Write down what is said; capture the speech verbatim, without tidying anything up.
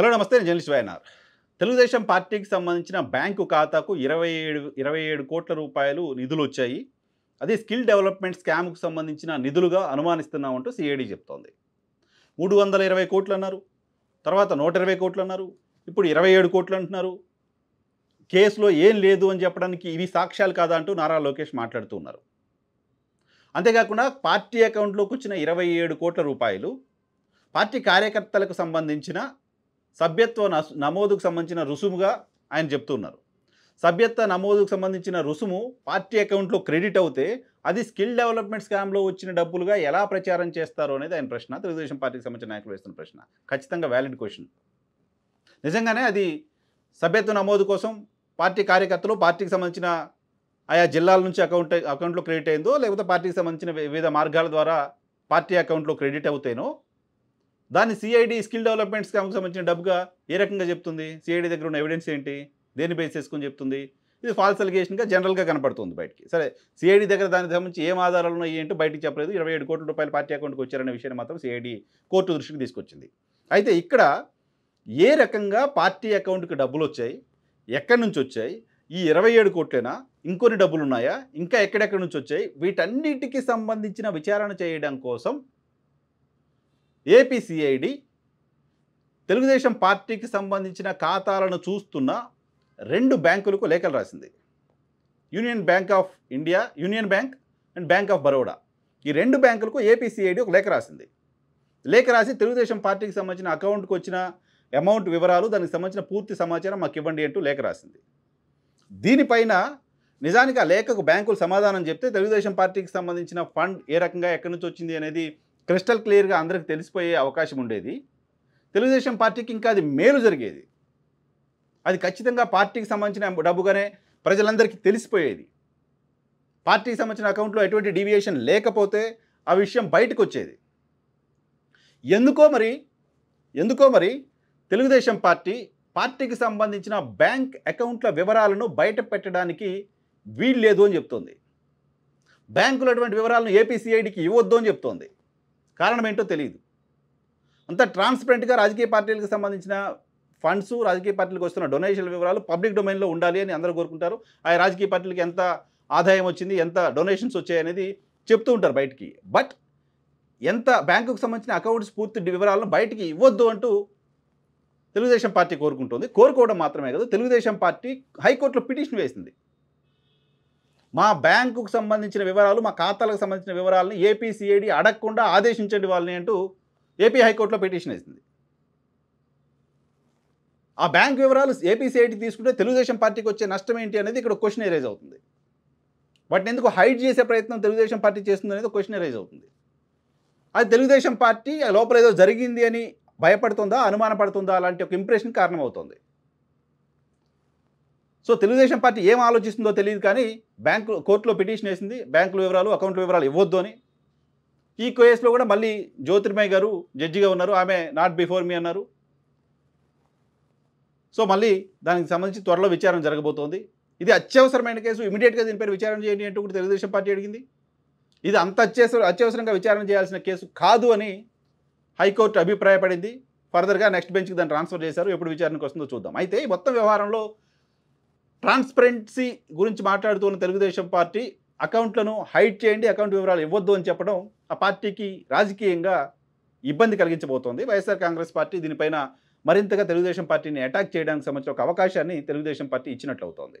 Hello నమస్తే నేను journalist YNR Telugu Desam పార్టీకి సంబంధించిన బ్యాంకు ఖాతాకు ఇరవై ఏడు ఇరవై ఏడు కోట్ల రూపాయలు నిధులు వచ్చాయి. అదే స్కిల్ డెవలప్మెంట్ స్కామ్కు సంబంధించిన నిధులుగా అనుమానిస్తున్నామంటూ సిఐడి చెప్తోంది. మూడు వందల ఇరవై కోట్లు అన్నారు, తర్వాత నూట ఇరవై కోట్లు అన్నారు, ఇప్పుడు ఇరవై ఏడు కోట్లు అంటున్నారు. కేసులో ఏం లేదు అని చెప్పడానికి ఇవి సాక్ష్యాలు కాదా అంటూ నారా లోకేష్ మాట్లాడుతూ ఉన్నారు. అంతేకాకుండా పార్టీ అకౌంట్లోకి వచ్చిన ఇరవై ఏడు కోట్ల రూపాయలు పార్టీ కార్యకర్తలకు సంబంధించిన సభ్యత్వ నమోదుకు సంబంధించిన రుసుముగా ఆయన చెప్తున్నారు. సభ్యత్వ నమోదుకు సంబంధించిన రుసుము పార్టీ అకౌంట్లో క్రెడిట్ అవుతే అది స్కిల్ డెవలప్మెంట్ స్కామ్లో వచ్చిన డబ్బులుగా ఎలా ప్రచారం చేస్తారు అనేది ఆయన ప్రశ్న. తెలుగుదేశం పార్టీకి సంబంధించిన నాయకులు వేస్తున్న ప్రశ్న ఖచ్చితంగా వ్యాలిడ్ క్వశ్చన్. నిజంగానే అది సభ్యత్వ నమోదు కోసం పార్టీ కార్యకర్తలు పార్టీకి సంబంధించిన ఆయా జిల్లాల నుంచి అకౌంట్ అకౌంట్లో క్రెడిట్ అయిందో, లేకపోతే పార్టీకి సంబంధించిన వివిధ మార్గాల ద్వారా పార్టీ అకౌంట్లో క్రెడిట్ అవుతేనో దాన్ని సిఐడి స్కిల్ డెవలప్మెంట్ స్కామ్కి సంబంధించిన డబ్బుగా ఏ రకంగా చెప్తుంది? సిఐడి దగ్గర ఉన్న ఎవిడెన్స్ ఏంటి? దేన్ని బేస్ చేసుకొని చెప్తుంది? ఇది ఫాల్స్ అలిగేషన్గా జనరల్గా కనపడుతుంది బయటికి. సరే, సిఐడి దగ్గర దానికి సంబంధించి ఏం ఆధారాలు ఉన్నాయి ఏంటో బయటికి చెప్పలేదు. ఇరవై ఏడు కోట్ల రూపాయలు పార్టీ అకౌంట్కి వచ్చారనే విషయాన్ని మాత్రం సిఐడి కోర్టు దృష్టికి తీసుకొచ్చింది. అయితే ఇక్కడ ఏ రకంగా పార్టీ అకౌంట్కి డబ్బులు వచ్చాయి, ఎక్కడి నుంచి వచ్చాయి, ఈ ఇరవై ఏడు కోట్లైనా ఇంకొన్ని డబ్బులు ఉన్నాయా, ఇంకా ఎక్కడెక్కడి నుంచి వచ్చాయి, వీటన్నిటికీ సంబంధించిన విచారణ చేయడం కోసం ఏపీసీఐడి తెలుగుదేశం పార్టీకి సంబంధించిన ఖాతాలను చూస్తున్న రెండు బ్యాంకులకు లేఖలు రాసింది. Union bank of India, union bank and bank of Baroda, ఈ రెండు బ్యాంకులకు ఏపీసీఐడి ఒక లేఖ రాసింది. లేఖ రాసి తెలుగుదేశం పార్టీకి సంబంధించిన అకౌంట్కి వచ్చిన అమౌంట్ వివరాలు, దానికి సంబంధించిన పూర్తి సమాచారం మాకు ఇవ్వండి అంటూ లేఖ రాసింది. దీనిపైన నిజానికి ఆ లేఖకు బ్యాంకులు సమాధానం చెప్తే తెలుగుదేశం పార్టీకి సంబంధించిన ఫండ్ ఏ రకంగా ఎక్కడి నుంచి వచ్చింది అనేది క్రిస్టల్ క్లియర్గా అందరికి తెలిసిపోయే అవకాశం ఉండేది. తెలుగుదేశం పార్టీకి ఇంకా అది మేలు జరిగేది. అది ఖచ్చితంగా పార్టీకి సంబంధించిన డబ్బుగానే ప్రజలందరికీ తెలిసిపోయేది. పార్టీకి సంబంధించిన అకౌంట్లో ఎటువంటి డీవియేషన్ లేకపోతే ఆ విషయం బయటకు వచ్చేది. ఎందుకో మరి ఎందుకో మరి తెలుగుదేశం పార్టీ పార్టీకి సంబంధించిన బ్యాంక్ అకౌంట్ల వివరాలను బయట పెట్టడానికి వీలు లేదు అని చెప్తోంది. బ్యాంకులు అటువంటి వివరాలను ఏపీసీఐడికి ఇవ్వద్దు అని చెప్తోంది. కారణం ఏంటో తెలియదు. అంత ట్రాన్స్పరెంట్గా రాజకీయ పార్టీలకు సంబంధించిన ఫండ్స్, రాజకీయ పార్టీలకు వస్తున్న డొనేషన్ల వివరాలు పబ్లిక్ డొమైన్లో ఉండాలి అని అందరూ కోరుకుంటారు. ఆ రాజకీయ పార్టీలకు ఎంత ఆదాయం వచ్చింది, ఎంత డొనేషన్స్ వచ్చాయి అనేది చెప్తూ ఉంటారు బయటికి. బట్ ఎంత బ్యాంకుకు సంబంధించిన అకౌంట్స్ పూర్తి వివరాలను బయటికి ఇవ్వద్దు అంటూ తెలుగుదేశం పార్టీ కోరుకుంటుంది. కోరుకోవడం మాత్రమే కాదు, తెలుగుదేశం పార్టీ హైకోర్టులో పిటిషన్ వేసింది. మా బ్యాంకుకు సంబంధించిన వివరాలు, మా ఖాతాలకు సంబంధించిన వివరాలను ఏపీసీఐడి అడగకుండా ఆదేశించండి వాళ్ళని అంటూ ఏపీ హైకోర్టులో పిటిషన్ వేసింది. ఆ బ్యాంక్ వివరాలు ఏపీసీఐడి తీసుకుంటే తెలుగుదేశం పార్టీకి వచ్చే నష్టం ఏంటి అనేది ఇక్కడ క్వశ్చన్ రైజ్ అవుతుంది. వాటిని ఎందుకు హైడ్ చేసే ప్రయత్నం తెలుగుదేశం పార్టీ చేస్తుంది అనేది క్వశ్చన్ రైజ్ అవుతుంది. అది తెలుగుదేశం పార్టీ లోపల ఏదో జరిగింది అని భయపడుతుందా, అనుమానపడుతుందా, అలాంటి ఒక ఇంప్రెషన్ కారణమవుతుంది. సో తెలుగుదేశం పార్టీ ఏం ఆలోచిస్తుందో తెలియదు, కానీ బ్యాంకు కోర్టులో పిటిషన్ వేసింది బ్యాంకుల వివరాలు, అకౌంట్ల వివరాలు ఇవ్వద్దు అని. ఈ కేసులో కూడా మళ్ళీ జ్యోతిర్మయ్య గారు జడ్జిగా ఉన్నారు. ఆమె నాట్ బిఫోర్ మీ అన్నారు. సో మళ్ళీ దానికి సంబంధించి త్వరలో విచారణ జరగబోతోంది. ఇది అత్యవసరమైన కేసు, ఇమీడియట్గా దీనిపై విచారణ చేయండి అంటూ కూడా తెలుగుదేశం పార్టీ అడిగింది. ఇది అంత అత్యవసర అత్యవసరంగా విచారణ చేయాల్సిన కేసు కాదు అని హైకోర్టు అభిప్రాయపడింది. ఫర్దర్గా నెక్స్ట్ బెంచ్కి దాన్ని ట్రాన్స్ఫర్ చేశారు. ఎప్పుడు విచారణకు వస్తుందో చూద్దాం. అయితే ఈ మొత్తం వ్యవహారంలో ట్రాన్స్పరెన్సీ గురించి మాట్లాడుతున్న తెలుగుదేశం పార్టీ అకౌంట్లను హైడ్ చేయండి, అకౌంట్ వివరాలు ఇవ్వద్దు అని చెప్పడం ఆ పార్టీకి రాజకీయంగా ఇబ్బంది కలిగించబోతోంది. వైఎస్ఆర్ కాంగ్రెస్ పార్టీ దీనిపైన మరింతగా తెలుగుదేశం పార్టీని అటాక్ చేయడానికి సంబంధించిన ఒక అవకాశాన్ని తెలుగుదేశం పార్టీ ఇచ్చినట్లవుతోంది.